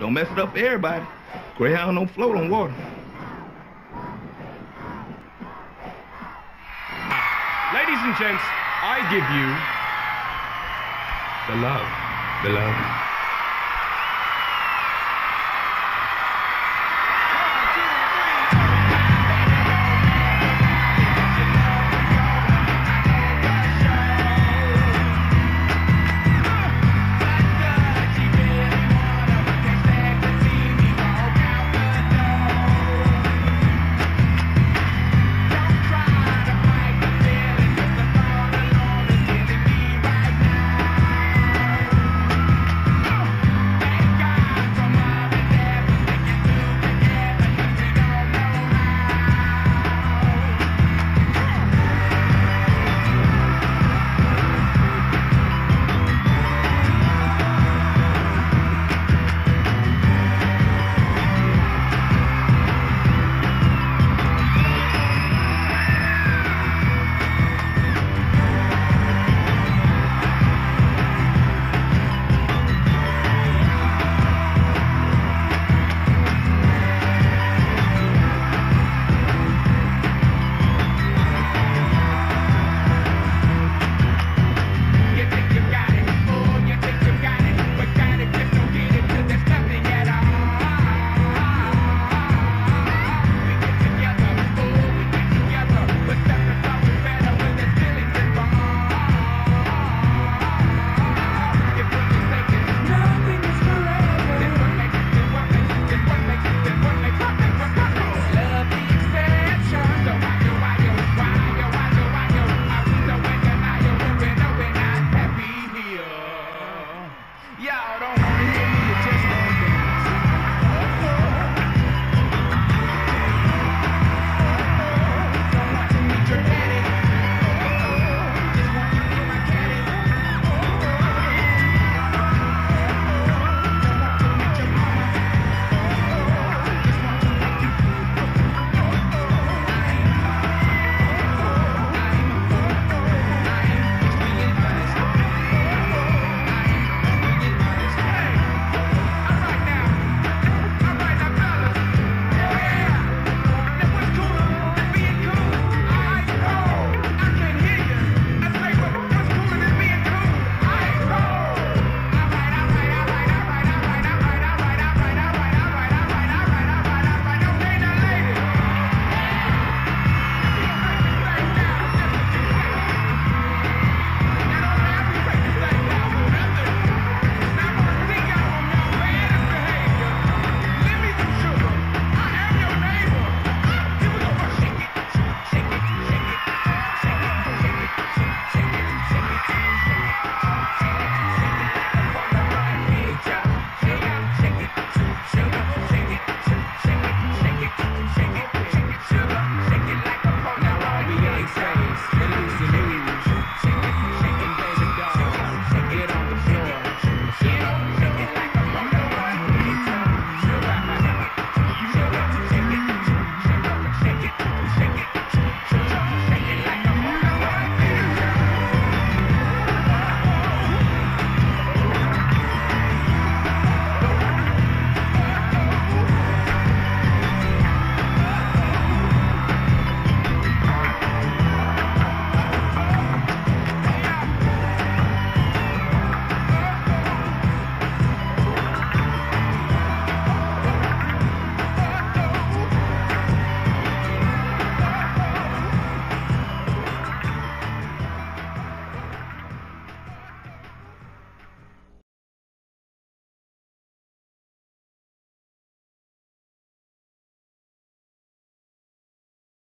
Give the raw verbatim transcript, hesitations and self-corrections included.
Don't mess it up for everybody. Greyhound don't float on water. Ladies and gents, I give you the love, the love.